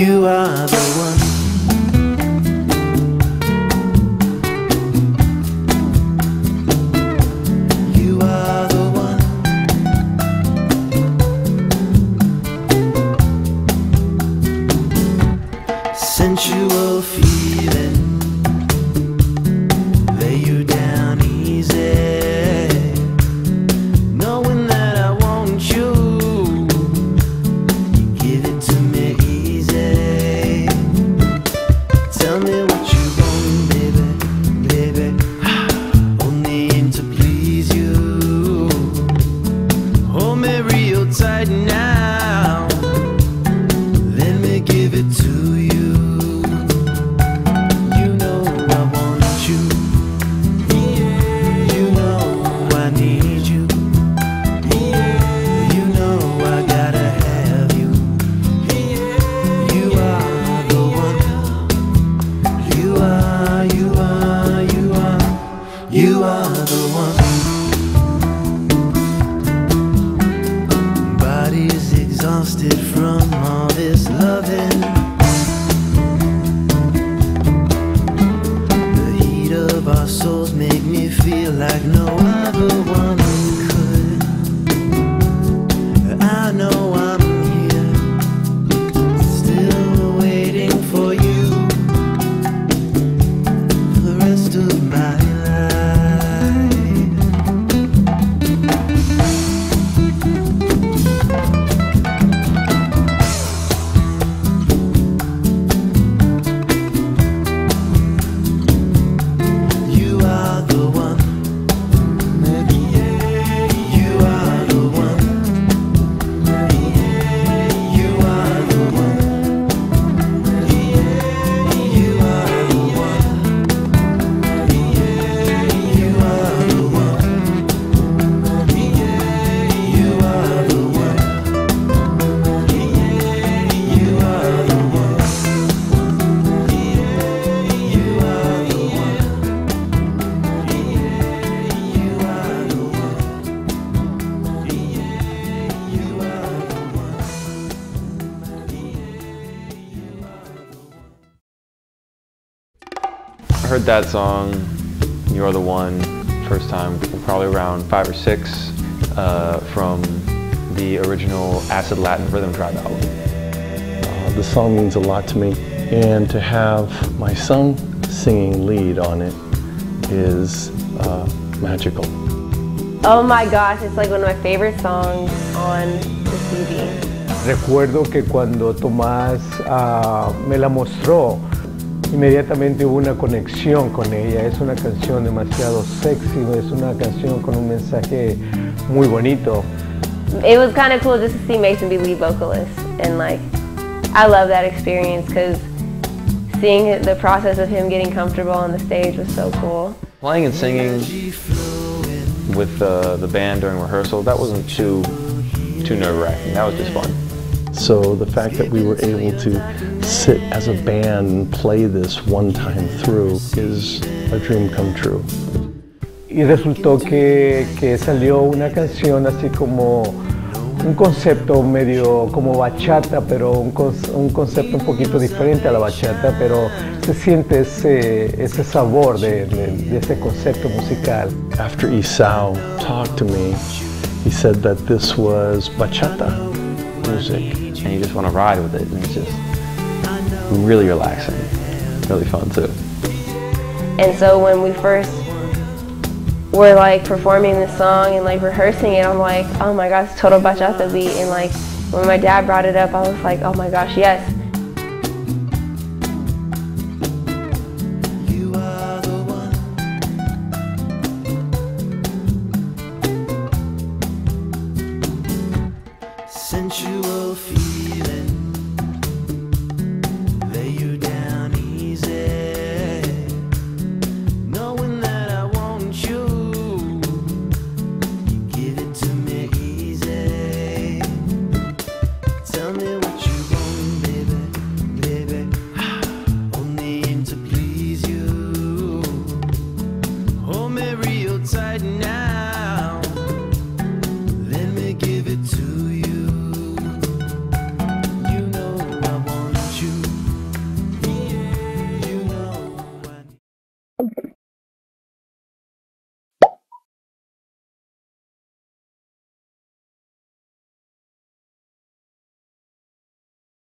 You are the one. You are the one. Sensual feeling lay you down easy, knowing that I want you. You give it to me. You are the one. Body's exhausted from all this loving. The heat of our souls make me feel like no other one could. I know I'm here, still waiting for you for the rest of my life. I heard that song, You Are The One, first time, probably around 5 or 6, from the original Acid Latin Rhythm Tribe album. The song means a lot to me, and to have my son singing lead on it is magical. Oh my gosh, it's like one of my favorite songs on the CD. Recuerdo que cuando Tomás me la mostró, inmediatamente hubo una conexión con ella. Es una canción demasiado sexy, es una canción con un mensaje muy bonito. It was kind of cool just to see Mason be lead vocalist, and like, I love that experience because seeing the process of him getting comfortable on the stage was so cool. Playing and singing with the band during rehearsal, that wasn't too nerve-wracking. That was just fun. So the fact that we were able to sit as a band and play this one time through is a dream come true. Y resultó que salió una canción así como un concepto medio como bachata, pero un concepto un poquito diferente a la bachata, pero se siente ese sabor de ese concepto musical. After Esau talked to me, he said that this was bachata music, and you just want to ride with it, and it's just really relaxing, really fun too. And so when we first were like performing this song and like rehearsing it, I'm like, oh my gosh, total bachata beat. And like when my dad brought it up, I was like, oh my gosh, yes.